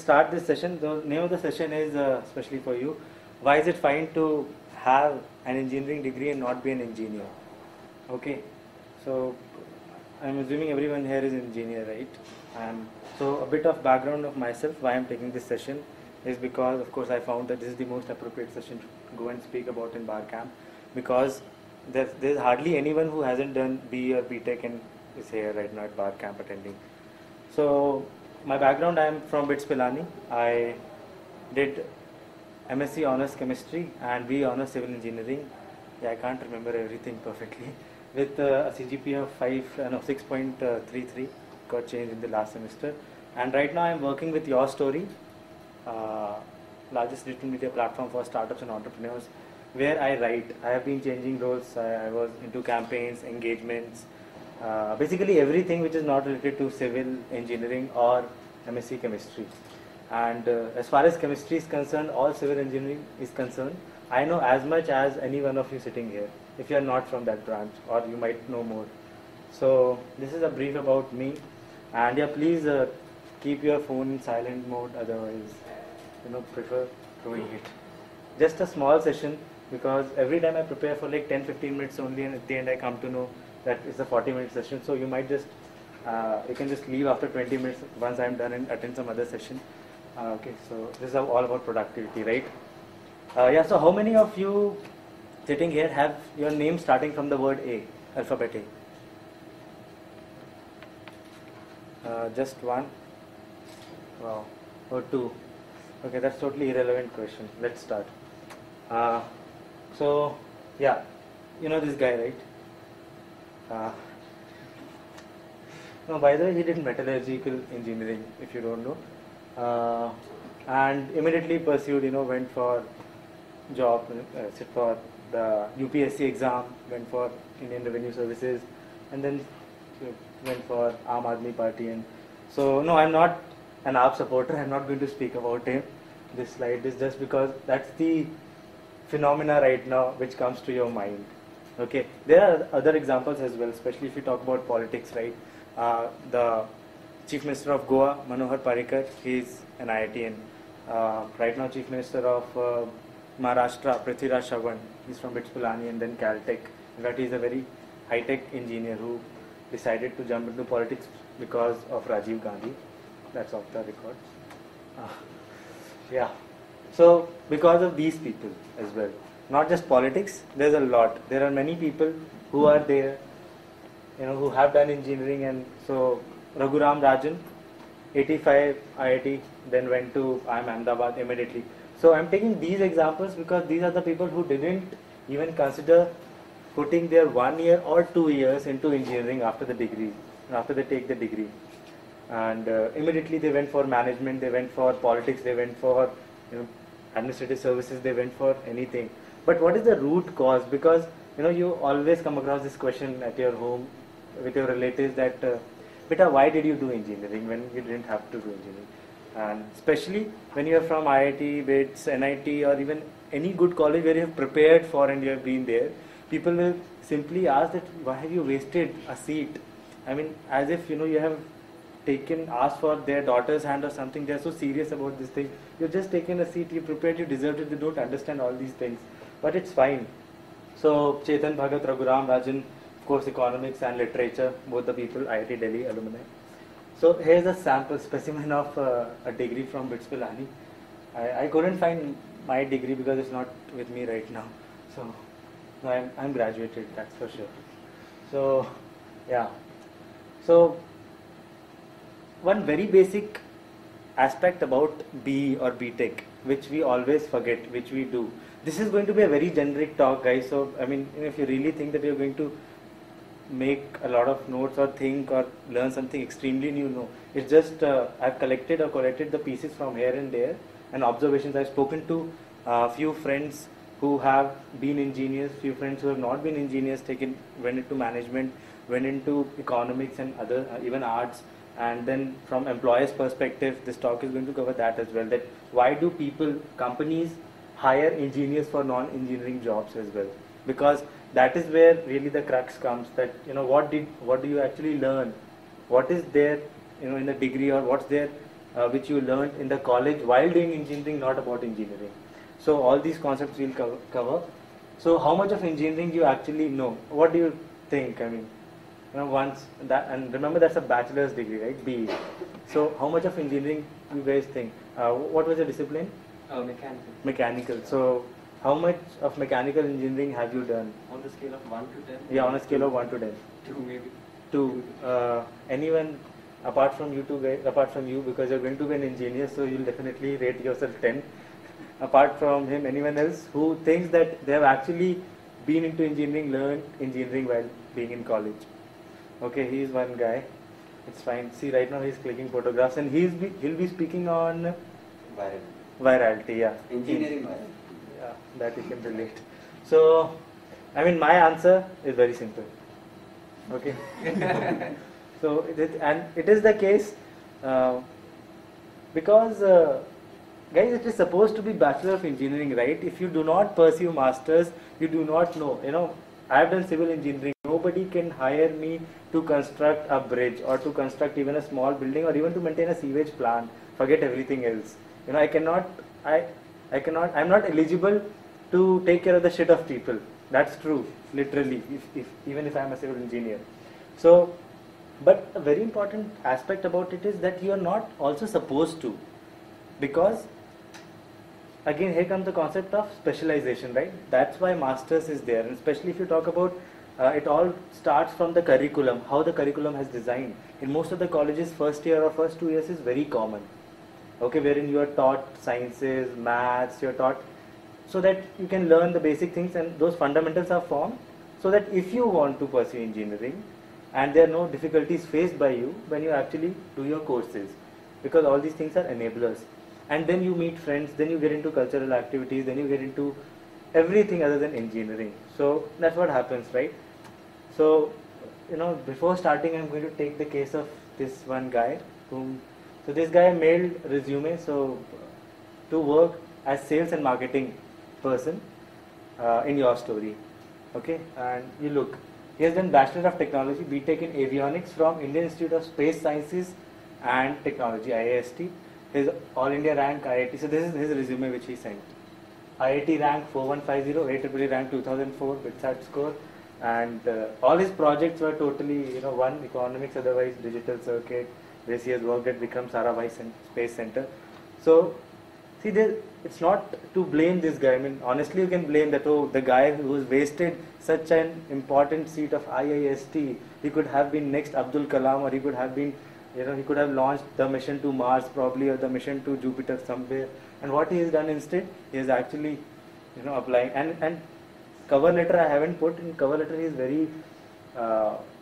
let's start this session. The name of the session is, especially for you, why is it fine to have an engineering degree and not be an engineer? Okay, so I'm assuming everyone here is an engineer, right? So a bit of background of myself, why I'm taking this session is because, of course, I found that this is the most appropriate session to go and speak about in Bar Camp, because there's hardly anyone who hasn't done BE or BTech and is here right now at Bar Camp attending. So my background, I'm from BITS Pilani. I did MSc Honours Chemistry and BE Honours Civil Engineering. Yeah, I can't remember everything perfectly. With a CGPA of 6.33, got changed in the last semester. And right now I'm working with Your Story, largest digital media platform for startups and entrepreneurs, where I write. I have been changing roles. I was into campaigns, engagements, basically everything which is not related to civil engineering or MSc chemistry. And as far as chemistry is concerned, all civil engineering is concerned, I know as much as any one of you sitting here, if you are not from that branch, or you might know more. So this is a brief about me. And yeah, please keep your phone in silent mode, otherwise, you know, prefer throwing it. Just a small session, because every time I prepare for like 10-15 minutes only, and at the end I come to know that it's a 40-minute session. So you might just, you can just leave after 20 minutes once I'm done and attend some other session. Okay, so this is all about productivity, right? Yeah, so how many of you sitting here have your name starting from the word A, alphabet A? Just one? Wow. Or two? Okay, that's totally irrelevant question. Let's start. So, yeah, you know this guy, right? No, by the way, he did metallurgical engineering, if you don't know. And immediately pursued, you know, went for job, sit for the UPSC exam, went for Indian Revenue Services, and then went for Aam Aadmi Party. And so, no, I'm not an AAP supporter. I'm not going to speak about him. This slide is just because that's the phenomena right now which comes to your mind. Okay, there are other examples as well, especially if you talk about politics, right? The Chief Minister of Goa, Manohar Parikar, he's an IITian. Right now, Chief Minister of Maharashtra, Prithviraj Chavan, he's from BITS Pilani and then Caltech. In fact, he's a very high-tech engineer who decided to jump into politics because of Rajiv Gandhi. That's off the record. Yeah. So, because of these people as well. Not just politics, there's a lot. There are many people who are there, you know, who have done engineering. And so, Raghuram Rajan, 85 IIT, then went to IIM Ahmedabad immediately. So I'm taking these examples because these are the people who didn't even consider putting their 1 year or 2 years into engineering after the degree, after they take the degree. And immediately they went for management, they went for politics, they went for, you know, administrative services, they went for anything. But what is the root cause? Because, you know, you always come across this question at your home with your relatives that, Beta, why did you do engineering when you didn't have to do engineering? And especially when you are from IIT, BITS, NIT, or even any good college where you have prepared for and you have been there, people will simply ask that, why have you wasted a seat? I mean, as if, you know, you have taken, asked for their daughter's hand or something. They are so serious about this thing. You've just taken a seat, you prepared, you deserved it. They don't understand all these things, but it's fine. So Chetan Bhagat, Raghuram Rajan, of course, economics and literature, both the people, IIT Delhi alumni. So here's a sample specimen of a degree from BITS Pilani. I couldn't find my degree because it's not with me right now. So I'm graduated, that's for sure. So yeah. So one very basic aspect about BE or BTech, which we always forget, which we do. This is going to be a very generic talk, guys. So I mean, if you really think that you're going to make a lot of notes or think or learn something extremely new, no. It's just I've collected the pieces from here and there and observations. I've spoken to a few friends who have been engineers, few friends who have not been engineers, went into management, went into economics and other even arts. And then from employers' perspective, this talk is going to cover that as well, that why do people, companies hire engineers for non-engineering jobs as well? Because that is where really the crux comes, that, you know, what do you actually learn? What is there, you know, in the degree, or what's there which you learned in the college while doing engineering, not about engineering. So all these concepts we'll cover. So how much of engineering you actually know? What do you think? I mean, you know, once that, and remember that's a bachelor's degree, right? BE. So how much of engineering you guys think? What was your discipline? Mechanical. Mechanical. So how much of mechanical engineering have you done? On the scale of 1 to 10. Yeah, on a scale of 1 to 10. 2 maybe. 2. Anyone apart from you two guys, apart from you, because you're going to be an engineer, so you'll definitely rate yourself 10. Apart from him, anyone else who thinks that they have actually been into engineering, learned engineering while being in college? Okay, he is one guy. It's fine. See, right now he's clicking photographs, and he'll be speaking on virality. Yeah, engineering virality. Yeah, that you can relate. So, I mean, my answer is very simple. Okay. So it is the case because. Guys, it is supposed to be Bachelor of Engineering, right? If you do not pursue Masters, you do not know. You know, I have done civil engineering. Nobody can hire me to construct a bridge or to construct even a small building or even to maintain a sewage plant. Forget everything else. You know, I cannot, I'm not eligible to take care of the shit of people. That's true, literally, even if I'm a civil engineer. So, but a very important aspect about it is that you are not also supposed to, because again, here comes the concept of specialization, right? That's why masters is there, and especially if you talk about, it all starts from the curriculum, how the curriculum has designed. In most of the colleges, first year or first 2 years is very common, okay, wherein you are taught sciences, maths, you are taught, so that you can learn the basic things and those fundamentals are formed, so that if you want to pursue engineering, and there are no difficulties faced by you when you actually do your courses, because all these things are enablers. And then you meet friends, then you get into cultural activities, then you get into everything other than engineering. So that's what happens, right? So, you know, before starting, I'm going to take the case of this one guy. So this guy mailed resume, so to work as sales and marketing person in Your Story. Okay, and you look. He has done Bachelor of Technology, BTech in Avionics from Indian Institute of Space Sciences and Technology, IIST. His All India rank IIT, so this is his resume which he sent. IIT rank 4150, AAA rank 2004, BitSat score, and all his projects were totally, you know, one economics, otherwise digital circuit. This he has worked at Vikram Sarabhai Space Center. So, see, it's not to blame this guy. I mean, honestly, you can blame that, oh, the guy who has wasted such an important seat of IIST, he could have been next Abdul Kalam, or he could have been, you know, he could have launched the mission to Mars probably, or the mission to Jupiter somewhere. And what he has done instead, he is actually, you know, applying. And cover letter I haven't put. In cover letter he is very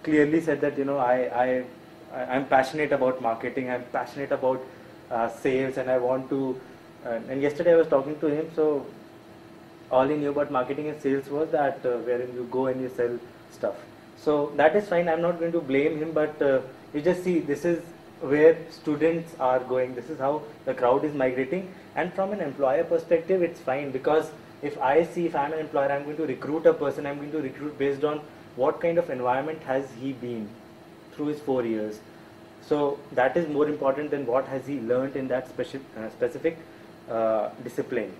clearly said that, you know, I'm passionate about marketing. I'm passionate about sales, and I want to. And yesterday I was talking to him. So all he knew about marketing and sales was that wherein you go and you sell stuff. So that is fine. I'm not going to blame him, but. You just see, this is where students are going, this is how the crowd is migrating, and from an employer perspective it's fine, because if I'm an employer, I'm going to recruit a person, I'm going to recruit based on what kind of environment has he been through his 4 years. So that is more important than what has he learned in that specific discipline.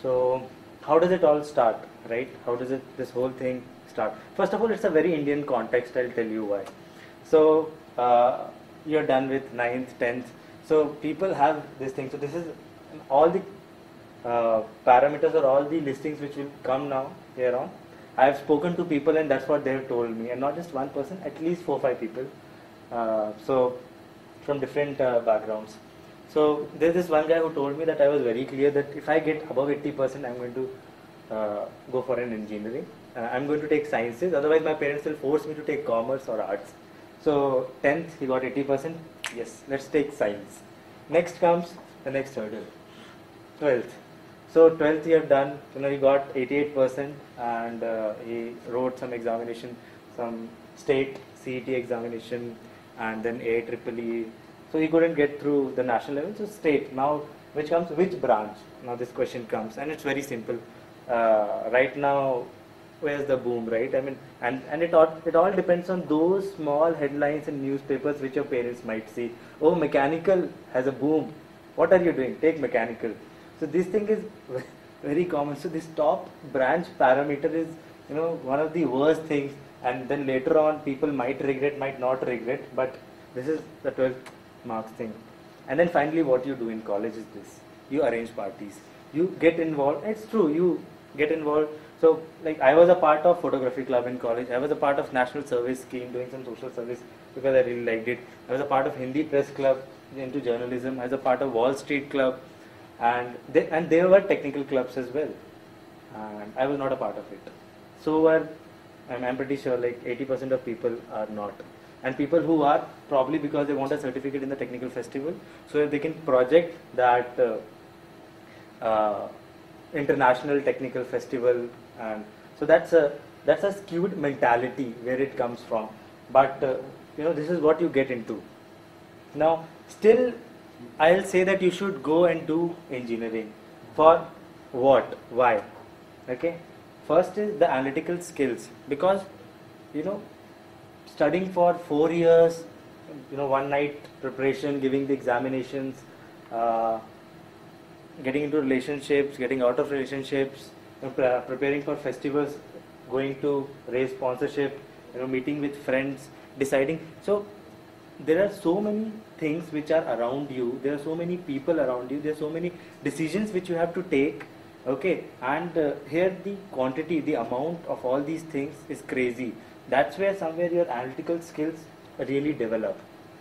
So how does it all start, right? How does this whole thing start? First of all, it's a very Indian context, I'll tell you why. So you're done with 9th, 10th. So people have this thing. So this is all the parameters or all the listings which will come now here on. I have spoken to people and that's what they have told me. And not just one person, at least 4 or 5 people. So from different backgrounds. So there's this one guy who told me that I was very clear that if I get above 80%, I'm going to go for an engineering. I'm going to take sciences. Otherwise, my parents will force me to take commerce or arts. So 10th, he got 80%, yes, let's take science. Next comes the next hurdle, 12th. So 12th he had done, you know, he got 88% and he wrote some examination, some state CET examination and then AAAE. So he couldn't get through the national level, so state. Now which branch? Now this question comes, and it's very simple. Right now where's the boom, right? I mean, and it all depends on those small headlines in newspapers which your parents might see. Oh, mechanical has a boom. What are you doing? Take mechanical. So this thing is very common. So this top branch parameter is, you know, one of the worst things. And then later on, people might regret, might not regret. But this is the 12 marks thing. And then finally, what you do in college is this. You arrange parties. You get involved. It's true. You get involved. So, like, I was a part of photography club in college. I was a part of national service scheme, doing some social service because I really liked it. I was a part of Hindi press club, into journalism. I was a part of Wall Street club. And there were technical clubs as well. And I was not a part of it. So were, I'm pretty sure, like 80% of people are not. And people who are, probably because they want a certificate in the technical festival, so they can project that international technical festival. And so that's a skewed mentality where it comes from. But you know, this is what you get into. Now, still, I'll say that you should go and do engineering. For what? Why? Okay. First is the analytical skills, because, you know, studying for 4 years, you know, one night preparation, giving the examinations, getting into relationships, getting out of relationships, you know, preparing for festivals, going to raise sponsorship, you know, meeting with friends, deciding. So there are so many things which are around you. There are so many people around you. There are so many decisions which you have to take. Okay, and here the quantity, the amount of all these things is crazy. That's where somewhere your analytical skills really develop.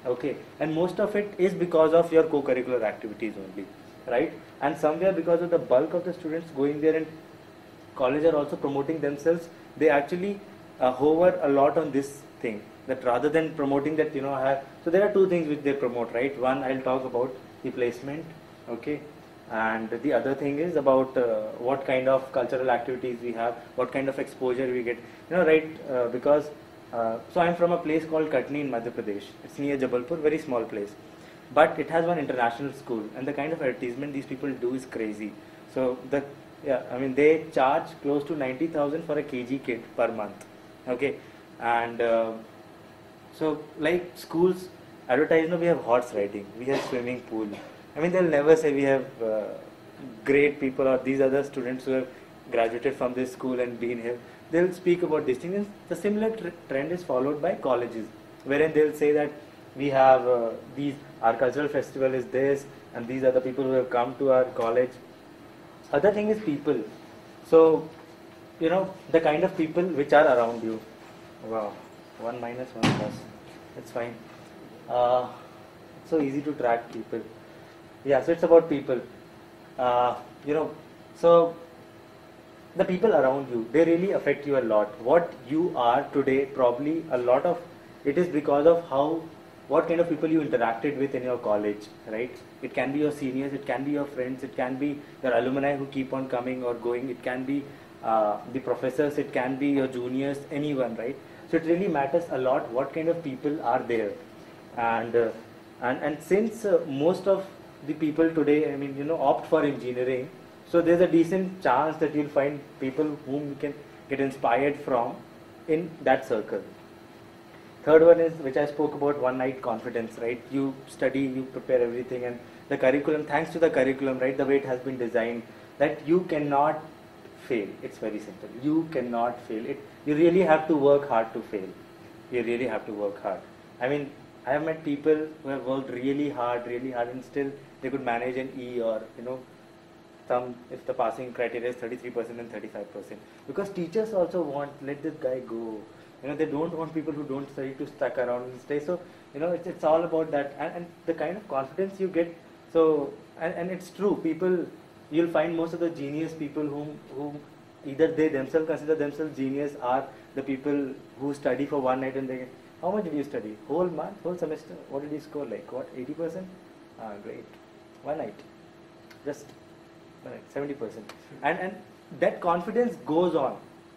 Okay, and most of it is because of your co-curricular activities only, right? And somewhere because of the bulk of the students going there, and college are also promoting themselves, they actually hover a lot on this thing, that rather than promoting that, you know, so there are two things which they promote, right? One, I'll talk about the placement, okay? And the other thing is about what kind of cultural activities we have, what kind of exposure we get, you know, right? Because, so I'm from a place called Katni in Madhya Pradesh. It's near Jabalpur, very small place. But it has one international school, and the kind of advertisement these people do is crazy. So, they charge close to 90,000 for a kg kit per month, okay? And so, like schools, advertise, no, we have horse riding, we have swimming pool. I mean, they'll never say we have great people or these other students who have graduated from this school and been here. They'll speak about these things. The similar trend is followed by colleges, wherein they'll say that we have our cultural festival is this, and these are the people who have come to our college. Other thing is people. So, you know, the kind of people which are around you. Wow, 1 minus 1 plus. That's fine. So easy to track people. Yeah, so it's about people, you know, so the people around you, they really affect you a lot. What you are today, probably a lot of it is because of what kind of people you interacted with in your college, right? It can be your seniors, it can be your friends, it can be your alumni who keep on coming or going, it can be the professors, it can be your juniors, anyone, right? So it really matters a lot what kind of people are there. And since most of the people today, I mean, you know, opt for engineering, so there's a decent chance that you'll find people whom you can get inspired from in that circle. Third one is, which I spoke about, one night confidence, right? You study, you prepare everything, and the curriculum, thanks to the curriculum, right, the way it has been designed, that you cannot fail. It's very simple. You cannot fail. You really have to work hard to fail. You really have to work hard. I mean, I have met people who have worked really hard, and still they could manage an E or, you know, if the passing criteria is 33% and 35%. Because teachers also want, let this guy go. You know, they don't want people who don't study to stuck around and stay. So, you know, it's all about that. And the kind of confidence you get. So, and it's true, people, you'll find most of the genius people whom either they themselves consider themselves genius are the people who study for one night and they get. How much did you study? Whole month, whole semester? What did you score? Like what? 80%? Ah, great. One night. Just 70%. And that confidence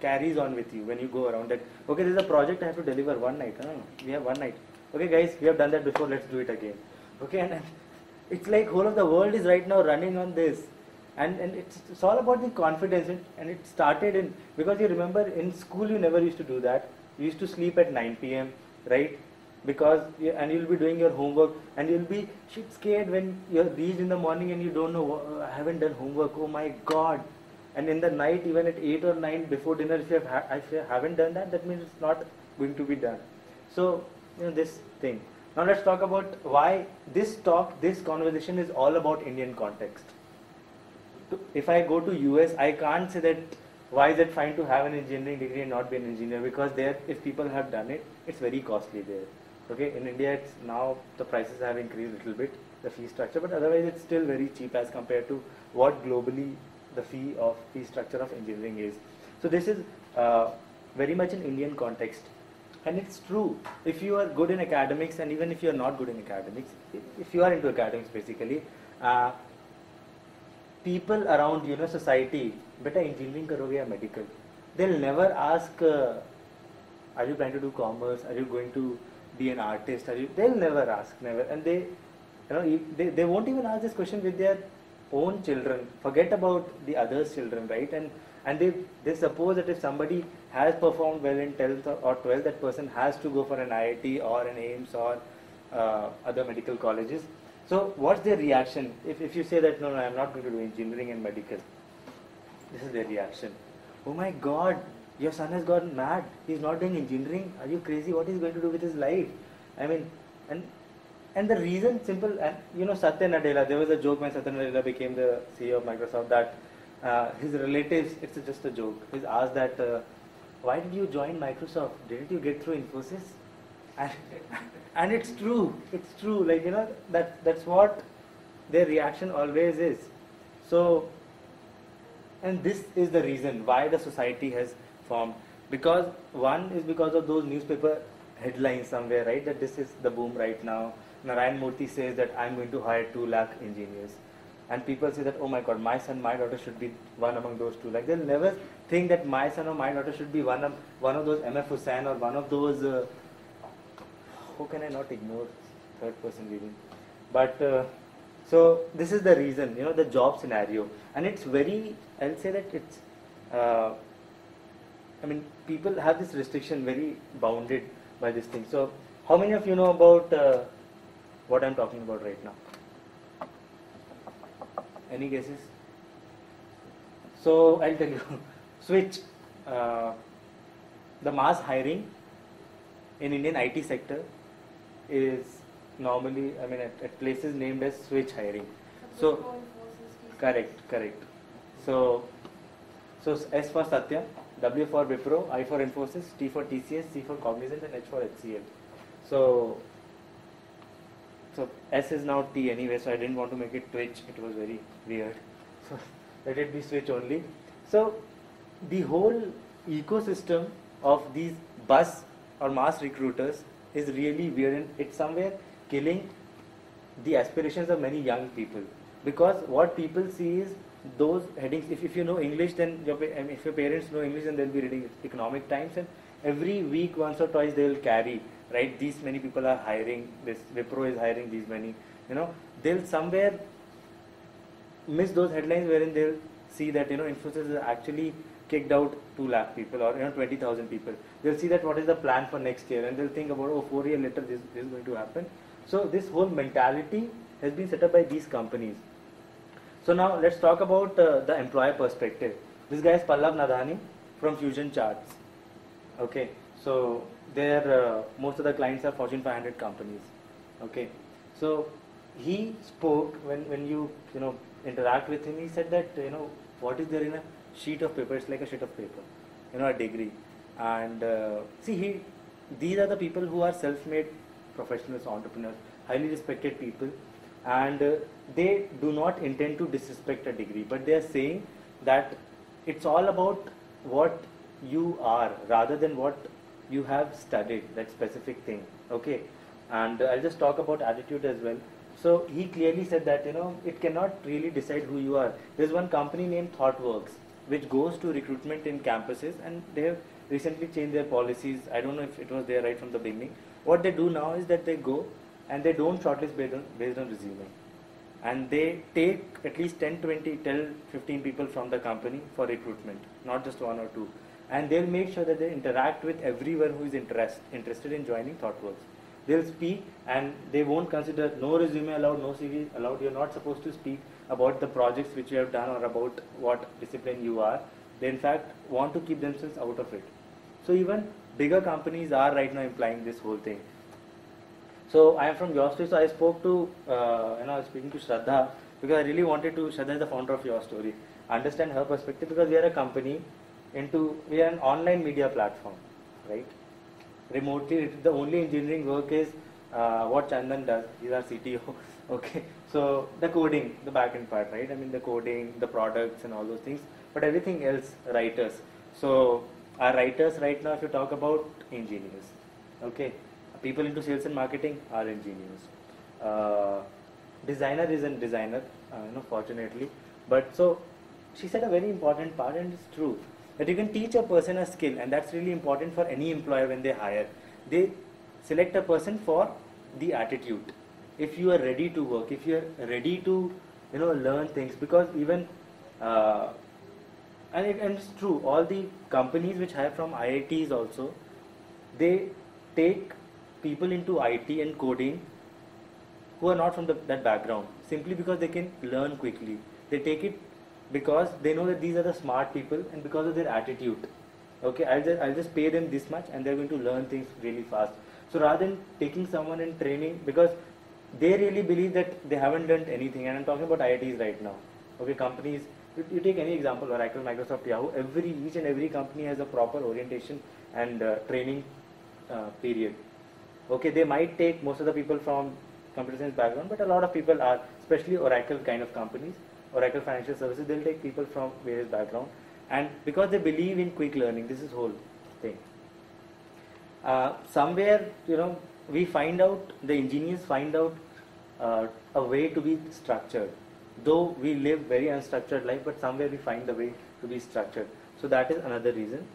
carries on with you when you go around that. Okay, there's a project I have to deliver one night. Oh, we have one night. Okay, guys, we have done that before. Let's do it again. Okay, and it's like whole of the world is right now running on this. And it's all about the confidence, and it started in, because you remember in school you never used to do that. You used to sleep at 9 PM, right? Because, and you'll be doing your homework, and you'll be shit scared when you're reached in the morning and you don't know, I haven't done homework, oh my God. And in the night, even at 8 or 9 before dinner, if you haven't done that, that means it's not going to be done. So, you know, this thing. Now let's talk about why this talk, this conversation is all about Indian context. If I go to US, I can't say that why is it fine to have an engineering degree and not be an engineer, because there, if people have done it, it's very costly there. Okay, in India, it's now the prices have increased a little bit, the fee structure, but otherwise it's still very cheap as compared to what globally the fee structure of engineering is. So this is very much an Indian context, and it's true. If you are good in academics, and even if you are not good in academics, if you are into academics basically, people around, you know, society, beta engineering karoge ya medical, they'll never ask, are you planning to do commerce, are you going to be an artist, they'll never ask, never, and they, you know, they won't even ask this question with their own children, forget about the others' children, right? And they suppose that if somebody has performed well in 10th or 12th, that person has to go for an IIT or an AIIMS or other medical colleges. So what's their reaction if you say that, no, I'm not going to do engineering and medical? This is their reaction. Oh my God, your son has gone mad. He's not doing engineering. Are you crazy? What is he going to do with his life? I mean, and the reason, simple, and you know, Satya Nadella, there was a joke when Satya Nadella became the CEO of Microsoft that his relatives, it's just a joke, he's asked that, why did you join Microsoft? Didn't you get through Infosys? And it's true, like, you know, that's what their reaction always is. So, and this is the reason why the society has formed, because one is because of those newspaper headlines somewhere, right, that this is the boom right now. Narayan Murthy says that I'm going to hire 2 lakh engineers, and people say that, oh my God, my son, my daughter should be one among those 2 lakh. They'll never think that my son or my daughter should be one of those MF Hussain or one of those, how can I not ignore third person reading? But so this is the reason, you know, the job scenario, and it's very, I'll say that it's, I mean, people have this restriction very bounded by this thing. So how many of you know about what I'm talking about right now? Any guesses? So I'll tell you, switch, the mass hiring in Indian IT sector is normally, I mean, at places named as switch hiring. So, correct. So S for Satya, W for Wipro, I for Infosys, T for TCS, C for Cognizant, and H for HCL. So S is now T anyway, so I didn't want to make it Twitch. It was very weird. So let it be switch only. So the whole ecosystem of these bus or mass recruiters is really weird, and it's somewhere killing the aspirations of many young people, because what people see is those headings. If you know English, then if your parents know English, then they'll be reading Economic Times, and every week once or twice they'll carry, right, these many people are hiring, this Wipro is hiring these many, you know, they'll somewhere miss those headlines wherein they'll see that, you know, Infosys is actually kicked out 2 lakh people or, you know, 20,000 people. They'll see that what is the plan for next year, and they'll think about, oh, 4 years later this is going to happen. So this whole mentality has been set up by these companies. So now let's talk about the employer perspective. This guy is Pallav Nadhani from Fusion Charts. Okay, so most of the clients are Fortune 500 companies. Okay, so he spoke, when you know, interact with him, he said that, you know, what is there in a sheet of paper, it's like a sheet of paper, you know, a degree, and see, these are the people who are self-made professionals, entrepreneurs, highly respected people, and they do not intend to disrespect a degree, but they are saying that it's all about what you are rather than what you have studied, that specific thing. Okay, and I'll just talk about attitude as well. So he clearly said that, you know, it cannot really decide who you are. There's one company named ThoughtWorks which goes to recruitment in campuses, and they have recently changed their policies. I don't know if it was there right from the beginning. What they do now is that they go and they don't shortlist based on resume. and they take at least 10, 20, 15 people from the company for recruitment, not just one or two. And they'll make sure that they interact with everyone who is interested in joining ThoughtWorks. They'll speak, and they won't consider no resume allowed, no CV allowed. You're not supposed to speak about the projects which you have done or about what discipline you are. They, in fact, want to keep themselves out of it. So even bigger companies are right now implying this whole thing. So I am from Your Story, so I spoke to, speaking to Shraddha, because I really wanted to, Shraddha is the founder of Your Story, understand her perspective, because we are a company we are an online media platform, right? Remotely, the only engineering work is what Chandan does, he's our CTO, okay? So the coding, the back-end part, right? I mean the coding, the products and all those things, but everything else, writers. So our writers right now, if you talk about engineers, okay? People into sales and marketing are engineers. Designer isn't designer, fortunately. But so she said a very important part, and it's true, that you can teach a person a skill, and that's really important for any employer when they hire. They select a person for the attitude. If you are ready to work, if you are ready to, learn things, because even, and it's true, all the companies which hire from IITs also, they take people into IT and coding who are not from that background, simply because they can learn quickly. They take it because they know that these are the smart people, and because of their attitude. Okay, I'll just pay them this much and they're going to learn things really fast. So rather than taking someone and training, because they really believe that they haven't learned anything, and I'm talking about IITs right now. Okay, companies, you take any example, Oracle, Microsoft, Yahoo, each and every company has a proper orientation and training period. Okay, they might take most of the people from computer science background, but a lot of people are, especially Oracle kind of companies, Oracle Financial Services, they'll take people from various background, and because they believe in quick learning, this is whole thing. Somewhere, we find out, the engineers find out a way to be structured, though we live very unstructured life, but somewhere we find the way to be structured. So that is another reason.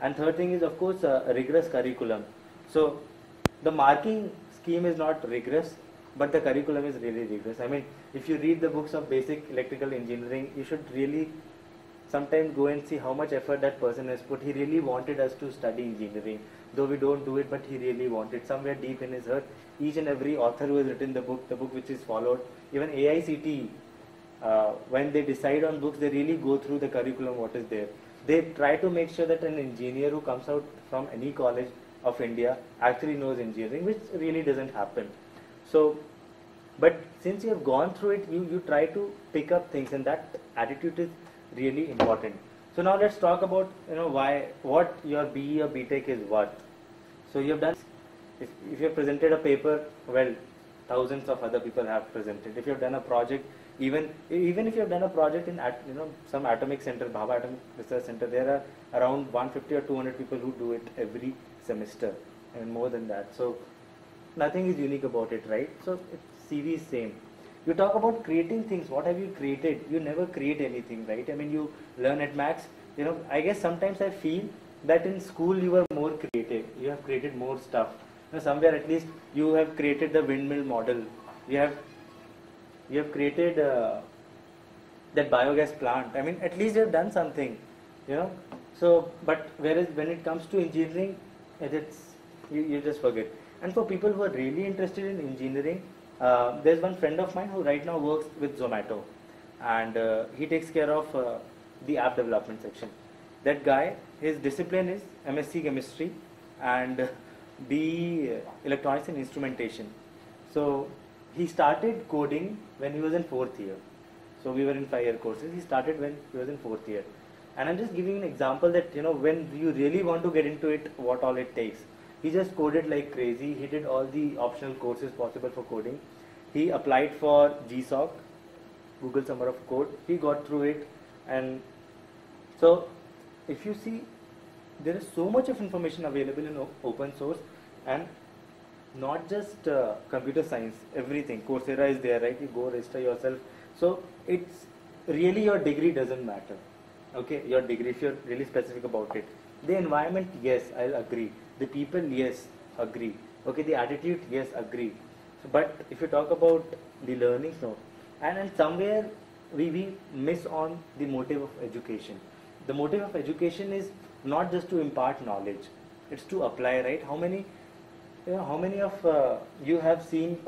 And third thing is, of course, a rigorous curriculum. So the marking scheme is not rigorous, but the curriculum is really rigorous. I mean, if you read the books of basic electrical engineering, you should really sometimes go and see how much effort that person has put. He really wanted us to study engineering, though we don't do it, but he really wanted. Somewhere deep in his heart, each and every author who has written the book which is followed, even AICTE, when they decide on books, they really go through the curriculum, what is there. They try to make sure that an engineer who comes out from any college of India actually knows engineering, which really doesn't happen. So, but since you have gone through it, you try to pick up things, and that attitude is really important. So now let's talk about, what your BE or BTech is worth. So you have done, if you have presented a paper, well, thousands of other people have presented. If you have done a project, even if you have done a project in some atomic center, Bhabha Atomic Research Center, there are around 150 or 200 people who do it every semester, and more than that. So nothing is unique about it, right? So CV is same. You talk about creating things. What have you created? You never create anything, right? I mean, you learn at max. I guess sometimes I feel that in school you were more creative. You have created more stuff. Somewhere at least you have created the windmill model. You have created that biogas plant. I mean, at least you have done something, So, but whereas when it comes to engineering, you just forget. And for people who are really interested in engineering, there's one friend of mine who right now works with Zomato, and he takes care of the app development section. That guy, his discipline is MSc Chemistry and BE Electronics and Instrumentation. So he started coding when he was in 4th year. So we were in 5-year courses. He started when he was in 4th year. And I'm just giving an example that, when you really want to get into it, what all it takes. He just coded like crazy. He did all the optional courses possible for coding. He applied for GSOC, Google Summer of Code. He got through it. And so if you see, there is so much of information available in open source, and not just computer science, everything. Coursera is there, right? You go register yourself. So it's really, your degree doesn't matter. Okay, your degree, if you're really specific about it. The environment, yes, I'll agree. The people, yes, agree. Okay, the attitude, yes, agree. But if you talk about the learning, no. and then somewhere we miss on the motive of education. The motive of education is not just to impart knowledge, it's to apply, right? How many of you have seen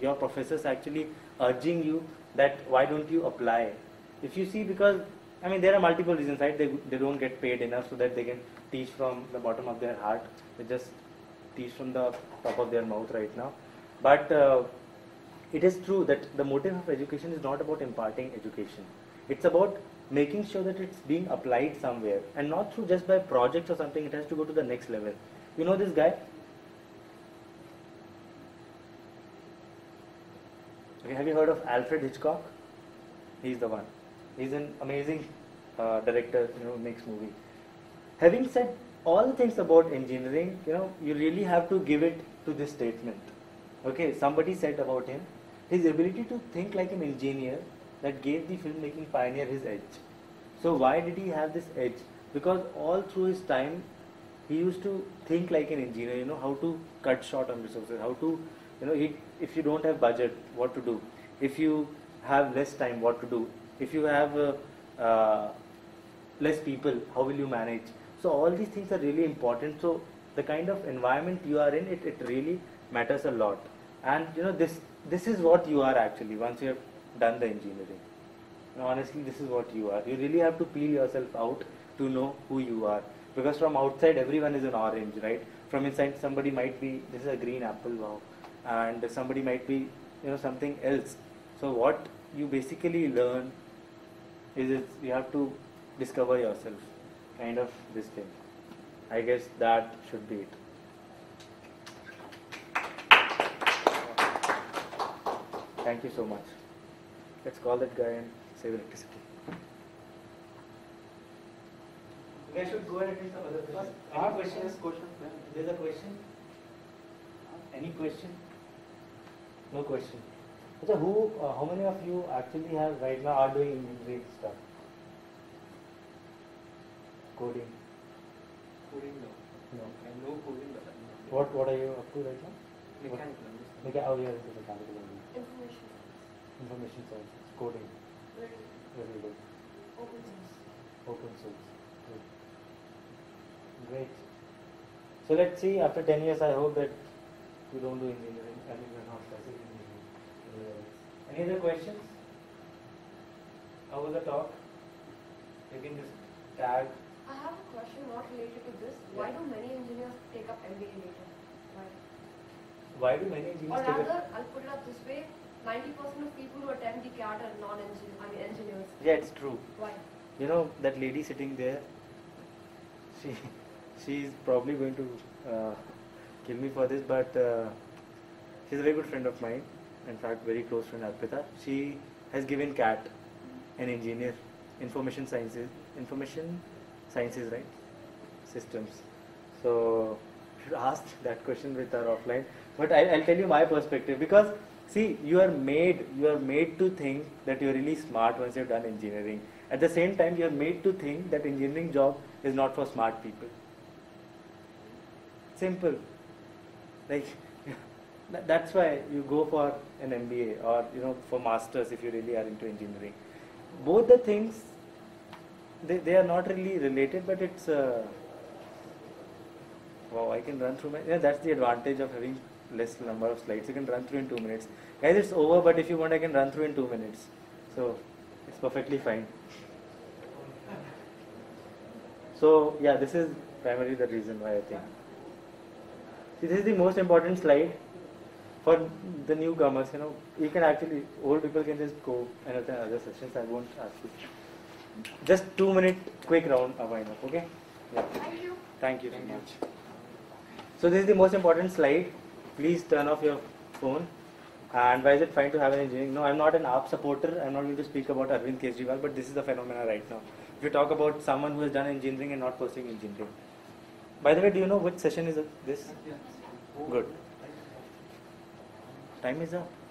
your professors actually urging you that why don't you apply? If you see, because I mean there are multiple reasons, right? They don't get paid enough so that they can teach from the bottom of their heart. They just teach from the top of their mouth right now. But it is true that the motive of education is not about imparting education. It's about making sure that it's being applied somewhere, and not through just by projects or something. It has to go to the next level. You know this guy? Okay, have you heard of Alfred Hitchcock? He's the one. He's an amazing director, makes movie. Having said all the things about engineering, you really have to give it to this statement. Okay, somebody said about him, his ability to think like an engineer that gave the filmmaking pioneer his edge. So why did he have this edge? Because all through his time, he used to think like an engineer, how to cut short on resources, how to, if you don't have budget, what to do? If you have less time, what to do? If you have less people, how will you manage? So all these things are really important. So the kind of environment you are in, it really matters a lot. And this is what you are actually once you have done the engineering. Honestly, this is what you are. You really have to peel yourself out to know who you are. Because from outside, everyone is an orange, right? From inside, somebody might be, this is a green apple, wow. And somebody might be, something else. So what you basically learn is you have to discover yourself, kind of this thing. I guess that should be it. Thank you so much. Let's call that guy and save electricity. You guys should go ahead and some other questions. Any questions? There's a question? Any question? No question. So how many of you actually have right now are doing engineering stuff? Coding? Coding, no. No. I know coding, but I'm not. What are you up to right now? Mechanical. Oh, yeah, this is mechanical engineering. Information science. Information science. Coding. Very good. Very good. Open source. Open source. Good. Great. So let's see, after 10 years, I hope that you don't do engineering. I mean, you're not classic engineering. Any other questions? How was the talk? You can just tag. I have a question not related to this. Yeah. Why do many engineers take up MBA later? Why? Why do many engineers take up? Or rather, I'll put it up this way: 90% of people who attend the CAT are engineers. Yeah, it's true. Why? That lady sitting there. She's probably going to kill me for this, but she's a very good friend of mine. In fact, very close friend Arpita. She has given CAT an engineer, information sciences, right? Systems. So I should ask that question with her offline. But I'll tell you my perspective, because see, you are made to think that you're really smart once you've done engineering. At the same time, you're made to think that engineering job is not for smart people. Simple. Like. That's why you go for an MBA or for masters if you really are into engineering. Both the things they are not really related, but it's wow, I can run through my that's the advantage of having less number of slides. You can run through in 2 minutes, guys. It's over, but if you want, I can run through in 2 minutes, so it's perfectly fine. So yeah, this is primarily the reason why I think. See, this is the most important slide. For the newcomers, you can actually, old people can just go and attend other sessions. I won't ask you. Just 2 minute quick round of wind up, okay? Yeah. Thank you. Thank you very much. So this is the most important slide. Please turn off your phone. And why is it fine to have an engineering? No, I'm not an AAP supporter. I'm not going to speak about Arvind Kejriwal, but this is the phenomena right now. If you talk about someone who has done engineering and not pursuing engineering. By the way, do you know which session is this? Good. Time is up.